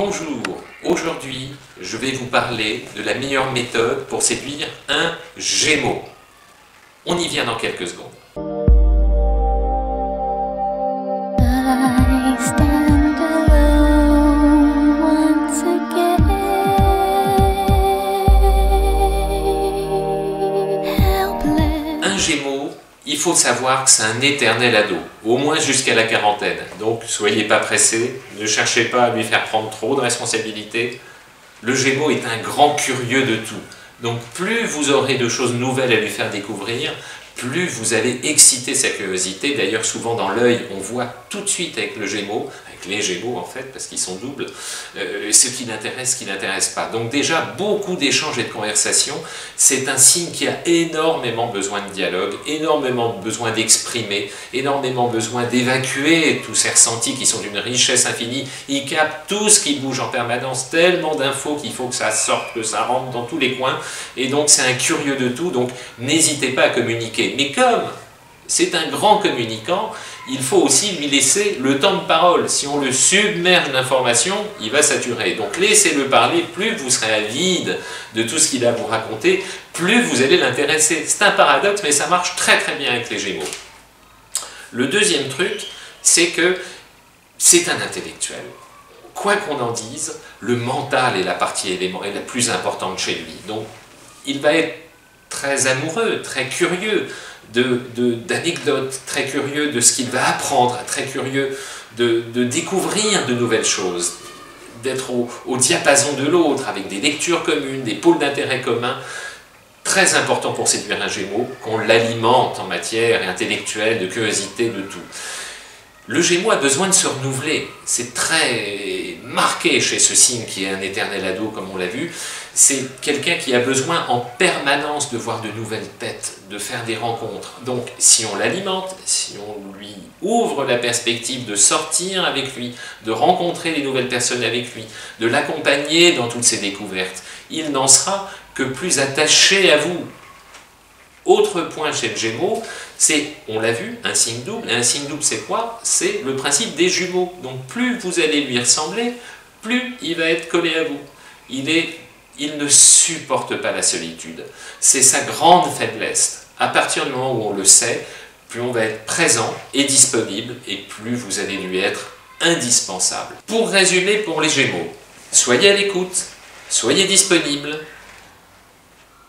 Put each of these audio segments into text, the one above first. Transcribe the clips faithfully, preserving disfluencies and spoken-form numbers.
Bonjour, aujourd'hui je vais vous parler de la meilleure méthode pour séduire un Gémeaux. On y vient dans quelques secondes. Un Gémeaux, il faut savoir que c'est un éternel ado, au moins jusqu'à la quarantaine. Donc soyez pas pressés, ne cherchez pas à lui faire prendre trop de responsabilités. Le Gémeaux est un grand curieux de tout. Donc plus vous aurez de choses nouvelles à lui faire découvrir, plus vous allez exciter sa curiosité. D'ailleurs, souvent dans l'œil, on voit tout de suite avec le Gémeaux, avec les Gémeaux en fait, parce qu'ils sont doubles, euh, ce qui l'intéresse, ce qui n'intéresse pas. Donc déjà, beaucoup d'échanges et de conversations. C'est un signe qui a énormément besoin de dialogue, énormément besoin d'exprimer, énormément besoin d'évacuer tous ces ressentis qui sont d'une richesse infinie. Il capte tout ce qui bouge en permanence, tellement d'infos qu'il faut que ça sorte, que ça rentre dans tous les coins. Et donc, c'est un curieux de tout, donc n'hésitez pas à communiquer. Mais comme c'est un grand communicant, il faut aussi lui laisser le temps de parole. Si on le submerge d'informations, il va saturer. Donc laissez-le parler, plus vous serez avide de tout ce qu'il a à vous raconter, plus vous allez l'intéresser. C'est un paradoxe, mais ça marche très très bien avec les Gémeaux. Le deuxième truc, c'est que c'est un intellectuel. Quoi qu'on en dise, le mental est la partie élément, est la plus importante chez lui. Donc il va être très amoureux, très curieux d'anecdotes, très curieux de ce qu'il va apprendre, très curieux de, de découvrir de nouvelles choses, d'être au, au diapason de l'autre, avec des lectures communes, des pôles d'intérêt communs. Très important pour séduire un Gémeaux, qu'on l'alimente en matière intellectuelle, de curiosité, de tout. Le Gémeaux a besoin de se renouveler, c'est très marqué chez ce signe qui est un éternel ado comme on l'a vu, c'est quelqu'un qui a besoin en permanence de voir de nouvelles têtes, de faire des rencontres. Donc si on l'alimente, si on lui ouvre la perspective de sortir avec lui, de rencontrer les nouvelles personnes avec lui, de l'accompagner dans toutes ses découvertes, il n'en sera que plus attaché à vous. Autre point chez le Gémeaux, c'est, on l'a vu, un signe double. Et un signe double, c'est quoi? C'est le principe des jumeaux. Donc plus vous allez lui ressembler, plus il va être collé à vous. Il, est, il ne supporte pas la solitude. C'est sa grande faiblesse. À partir du moment où on le sait, plus on va être présent et disponible, et plus vous allez lui être indispensable. Pour résumer, pour les Gémeaux, soyez à l'écoute, soyez disponible,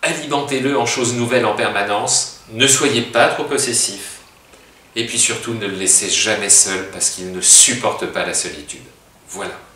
alimentez-le en choses nouvelles en permanence, ne soyez pas trop possessif, et puis surtout ne le laissez jamais seul parce qu'il ne supporte pas la solitude. Voilà.